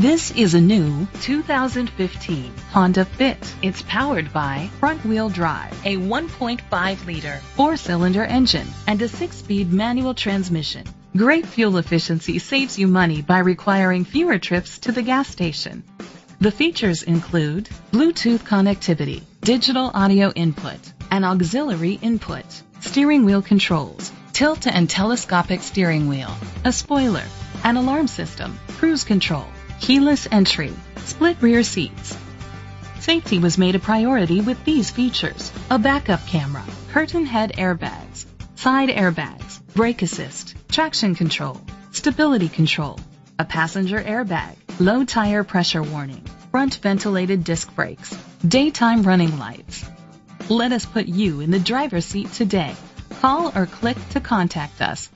This is a new 2015 Honda Fit. It's powered by front-wheel drive, a 1.5-liter four-cylinder engine, and a 6-speed manual transmission. Great fuel efficiency saves you money by requiring fewer trips to the gas station. The features include Bluetooth connectivity, digital audio input, and auxiliary input, steering wheel controls, tilt and telescopic steering wheel, a spoiler, an alarm system, cruise control, keyless entry, split rear seats. Safety was made a priority with these features: a backup camera, curtain head airbags, side airbags, brake assist, traction control, stability control, a passenger airbag, low tire pressure warning, front ventilated disc brakes, daytime running lights. Let us put you in the driver's seat today. Call or click to contact us.